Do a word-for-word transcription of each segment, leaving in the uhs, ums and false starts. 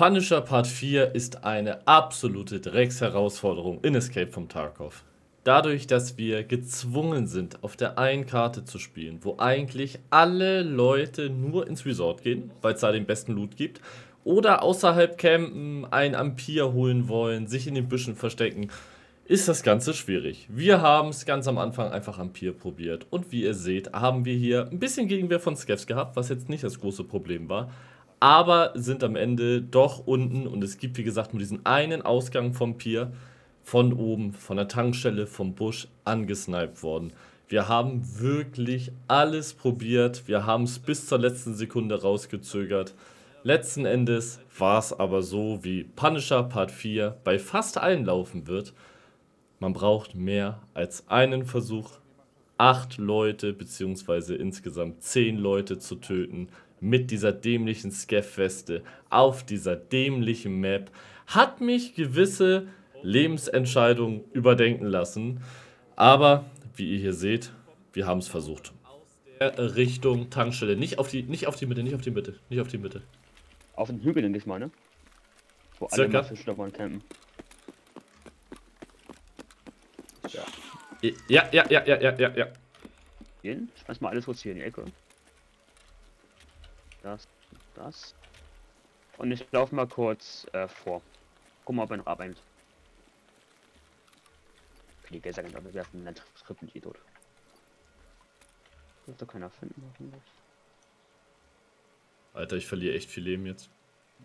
Punisher Part vier ist eine absolute Drecksherausforderung in Escape from Tarkov. Dadurch, dass wir gezwungen sind, auf der einen Karte zu spielen, wo eigentlich alle Leute nur ins Resort gehen, weil es da den besten Loot gibt, oder außerhalb campen, einen Ampir holen wollen, sich in den Büschen verstecken, ist das Ganze schwierig. Wir haben es ganz am Anfang einfach Ampir probiert und wie ihr seht, haben wir hier ein bisschen Gegenwehr von Scavs gehabt, was jetzt nicht das große Problem war. Aber sind am Ende doch unten und es gibt wie gesagt nur diesen einen Ausgang vom Pier, von oben, von der Tankstelle, vom Busch angesniped worden. Wir haben wirklich alles probiert, wir haben es bis zur letzten Sekunde rausgezögert. Letzten Endes war es aber so, wie Punisher Part vier bei fast allen laufen wird. Man braucht mehr als einen Versuch, acht Leute bzw. insgesamt zehn Leute zu töten. Mit dieser dämlichen Scav-Weste auf dieser dämlichen Map hat mich gewisse Lebensentscheidungen überdenken lassen. Aber wie ihr hier seht, wir haben es versucht. Richtung Tankstelle. Nicht auf die, nicht auf die Mitte, nicht auf die Mitte, nicht auf die Mitte. Auf den Hügel, denke ich mal, ne? Wo alle Masse wollen campen. Ja, ja, ja, ja, ja, ja, ja. Schmeiß mal alles kurz hier in die Ecke. Das, das. Und ich laufe mal kurz äh, vor. Guck mal, ob er noch abhängt. Okay, die Gäste können wir einen Trippen-Idiot. Dürfte keiner finden. Alter, ich verliere echt viel Leben jetzt.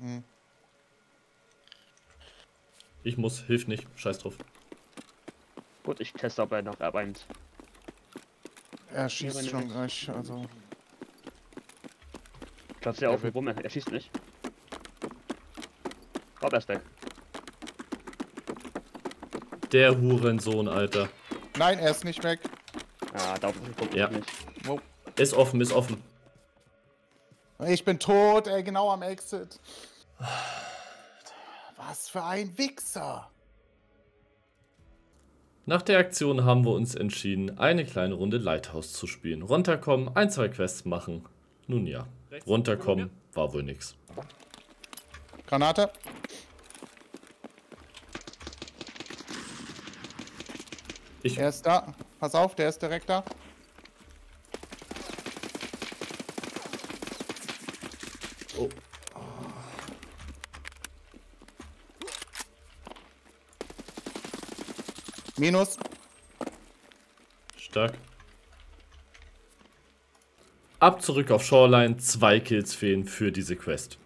Mhm. Ich muss, hilft nicht, scheiß drauf. Gut, ich teste, ob er noch abhängt. Er schießt schon gleich, also. Klappt ja auf mir rum, er schießt nicht. Oh, er ist weg. Der Hurensohn, Alter. Nein, er ist nicht weg. Ah, da kommt er nicht. Oh. Ist offen, ist offen. Ich bin tot, ey, genau am Exit. Was für ein Wichser. Nach der Aktion haben wir uns entschieden, eine kleine Runde Lighthouse zu spielen. Runterkommen, ein, zwei Quests machen. Nun ja. Runterkommen war wohl nix. Granate. Ich. Er ist da. Pass auf, der ist direkt da. Oh. Oh. Minus. Stark. Ab zurück auf Shoreline, zwei Kills fehlen für diese Quest.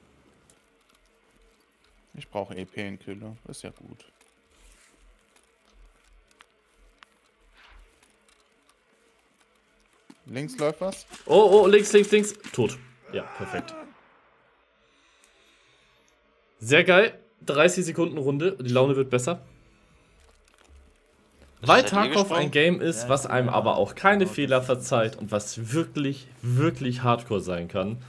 Ich brauche E P-Killer, ist ja gut. Links läuft was? Oh, oh, links, links, links. Tot. Ja, perfekt. Sehr geil. dreißig Sekunden Runde, die Laune wird besser. Weil Tarkov ein Game ist, was einem aber auch keine Fehler verzeiht und was wirklich, wirklich hardcore sein kann.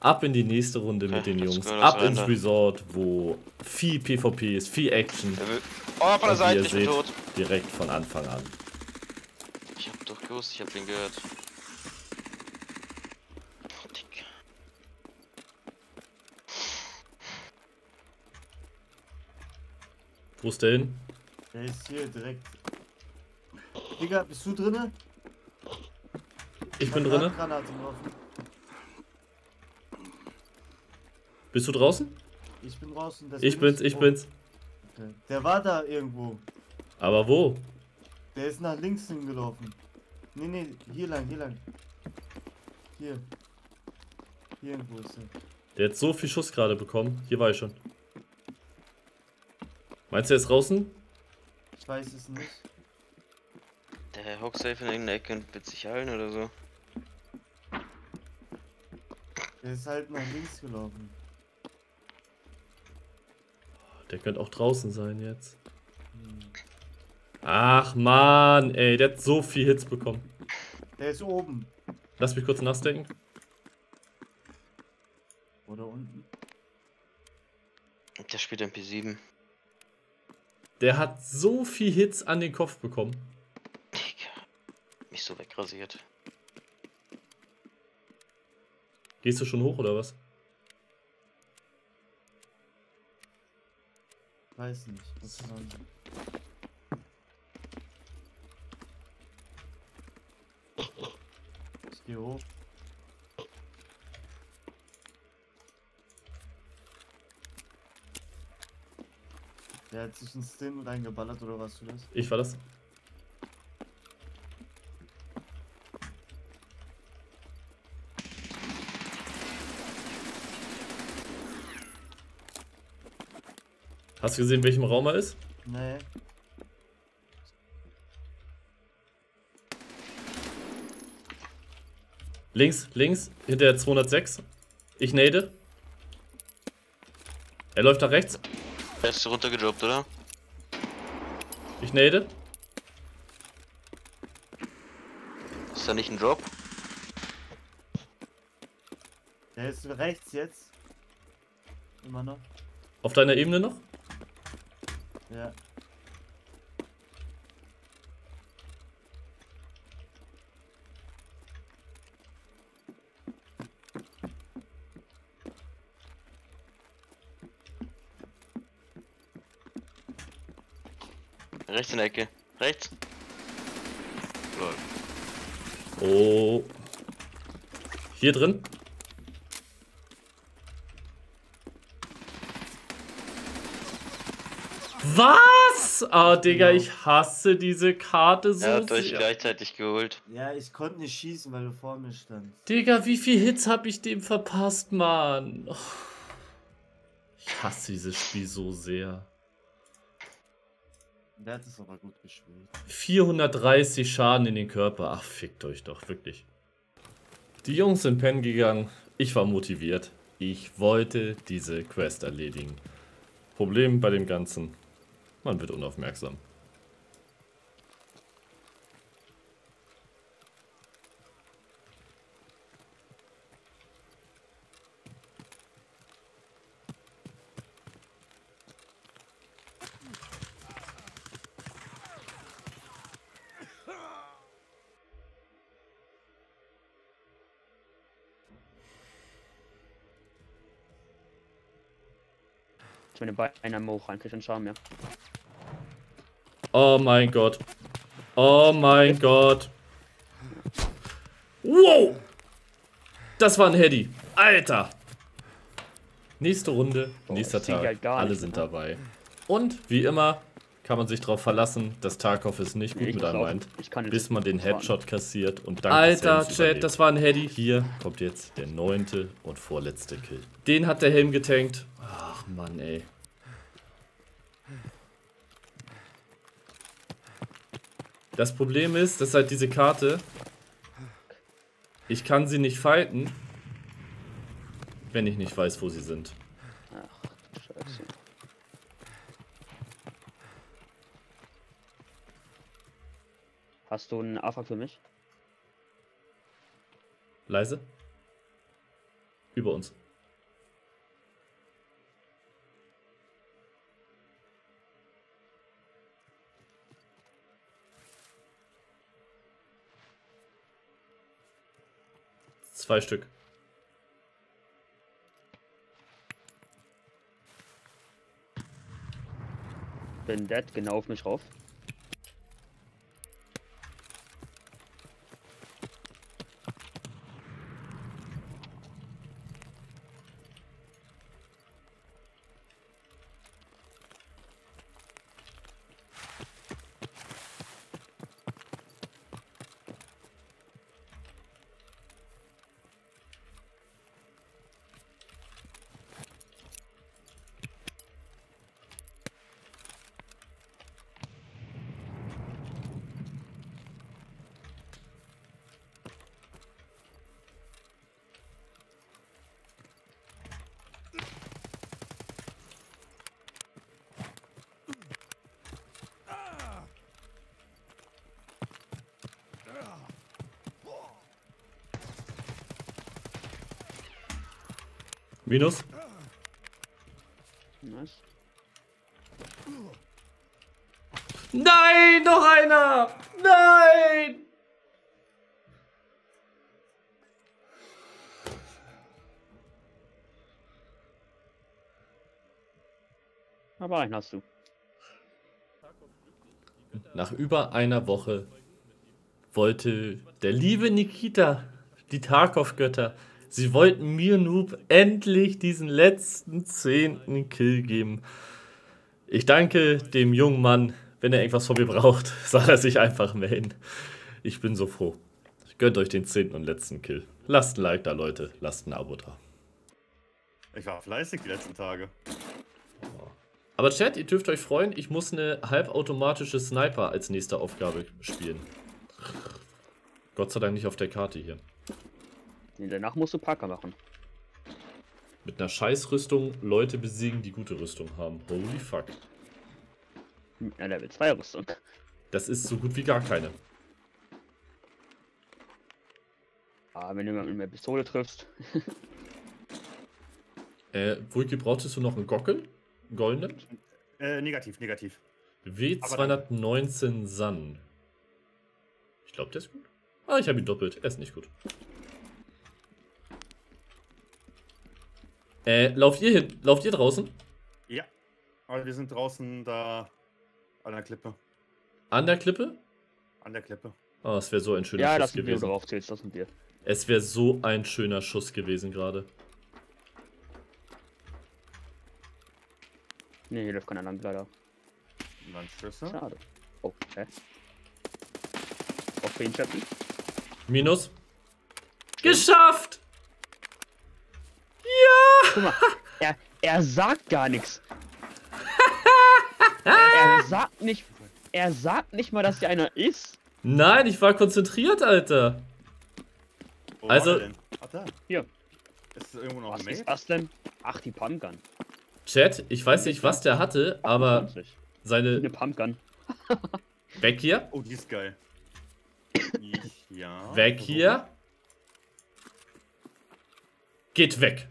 Ab in die nächste Runde mit den Jungs, ab ins Resort, wo viel PvP ist, viel Action. Oh, von der Seite, ich bin tot. Direkt von Anfang an. Ich hab doch gewusst, ich hab den gehört. Wo ist der hin? Der ist hier direkt. Digga, bist du drinne? Ich, ich bin drinne. Bist du draußen? Ich bin draußen. Ich bin bin's, ich oh. bin's. Okay. Der war da irgendwo. Aber wo? Der ist nach links hingelaufen. Nee, nee, hier lang, hier lang. Hier. Hier irgendwo ist er. Der hat so viel Schuss gerade bekommen. Hier war ich schon. Meinst du, er ist draußen? Ich weiß es nicht. Der hockt safe in irgendeiner Ecke und wird sich heilen oder so. Der ist halt nach links gelaufen. Der könnte auch draußen sein jetzt. Hm. Ach man, ey, der hat so viel Hits bekommen. Der ist oben. Lass mich kurz nachdenken. Oder unten. Der spielt M P sieben. Der hat so viel Hits an den Kopf bekommen. Mich so wegrasiert. Gehst du schon hoch oder was? weiß nicht. Das ist ein... Ich gehe hoch. Der hat sich ins Sinn reingeballert, oder warst du das? Ich war das. Hast du gesehen, in welchem Raum er ist? Nee. Links, links, hinter der zweihundertsechs. Ich nade. Er läuft nach rechts. Er ist runtergejobbt, oder? Ich nade. Ist da nicht ein Drop? Der ist rechts jetzt. Immer noch. Auf deiner Ebene noch? Ja. Rechts in der Ecke. Rechts. Oh. Hier drin. Was? Ah, Digga, genau. Ich hasse diese Karte so. Er hat euch gleichzeitig geholt. Ja, ich konnte nicht schießen, weil du vor mir standst. Digga, wie viel Hits hab ich dem verpasst, Mann? Oh. Ich hasse dieses Spiel so sehr. Der hat es aber gut gespielt. vierhundertdreißig Schaden in den Körper. Ach, fickt euch doch, wirklich. Die Jungs sind pennen gegangen. Ich war motiviert. Ich wollte diese Quest erledigen. Problem bei dem Ganzen, man wird unaufmerksam. Meine Beine am Hoch rein, krieg einen Charme, ja. Oh mein Gott. Oh mein Gott. Wow! Das war ein Heady. Alter! Nächste Runde, oh, nächster Tag. Halt alle nicht, sind ne? dabei. Und wie immer kann man sich darauf verlassen, dass Tarkov es nicht gut ich mit einem meint, bis man den Headshot kassiert und dann. Alter, Chat, das war ein Heady. Hier kommt jetzt der neunte und vorletzte Kill. Den hat der Helm getankt. Ach Mann, ey. Das Problem ist, dass halt diese Karte, ich kann sie nicht fighten, wenn ich nicht weiß, wo sie sind. Ach, Scheiße. Hast du einen A F A für mich? Leise. Über uns. Zwei Stück. Bin dead, genau auf mich rauf. Minus. Nice. Nein, noch einer! Nein! Aber einen hast du. Nach über einer Woche wollte der liebe Nikita, die Tarkov-Götter, sie wollten mir, Noob, endlich diesen letzten zehnten Kill geben. Ich danke dem jungen Mann, wenn er irgendwas von mir braucht, soll er sich einfach melden. Ich bin so froh. Gönnt euch den zehnten und letzten Kill. Lasst ein Like da, Leute. Lasst ein Abo da. Ich war fleißig die letzten Tage. Aber Chat, ihr dürft euch freuen, ich muss eine halbautomatische Sniper als nächste Aufgabe spielen. Gott sei Dank nicht auf der Karte hier. Nee, danach musst du Parker machen. Mit einer Scheißrüstung Leute besiegen, die gute Rüstung haben. Holy fuck. Mit einer Level zwei Rüstung. Das ist so gut wie gar keine. Ah, wenn du jemanden mit einer Pistole triffst. äh, Vulki, brauchtest du noch einen Gockel? Goldene? Äh, negativ, negativ. W zweihundertneunzehn Sun. Ich glaube, der ist gut. Ah, ich habe ihn doppelt. Er ist nicht gut. Äh, lauft ihr hin? Lauft ihr draußen? Ja. Aber wir sind draußen da an der Klippe. An der Klippe? An der Klippe. Ah, oh, es wäre so ein schöner ja, Schuss gewesen. Ja, das ist ein Bier. Es wäre so ein schöner Schuss gewesen gerade. Ne, hier läuft keiner lang, leider. Dann Schüsse. Schade. Oh, hä? Auf den Schatten. Minus. Geschafft! Ja! Guck mal, er, er sagt gar nichts. er, er sagt nicht. Er sagt nicht mal, dass hier einer ist. Nein, ich war konzentriert, Alter. Wo also. War der denn? Ach, da. Hier. Ist das irgendwo noch was ein Messer? Was denn? Ach, die Pumpgun. Chat, ich weiß nicht, was der hatte, aber seine... Eine Pumpgun. Weg hier. Oh, die ist geil. Ja. Weg hier. Geht weg.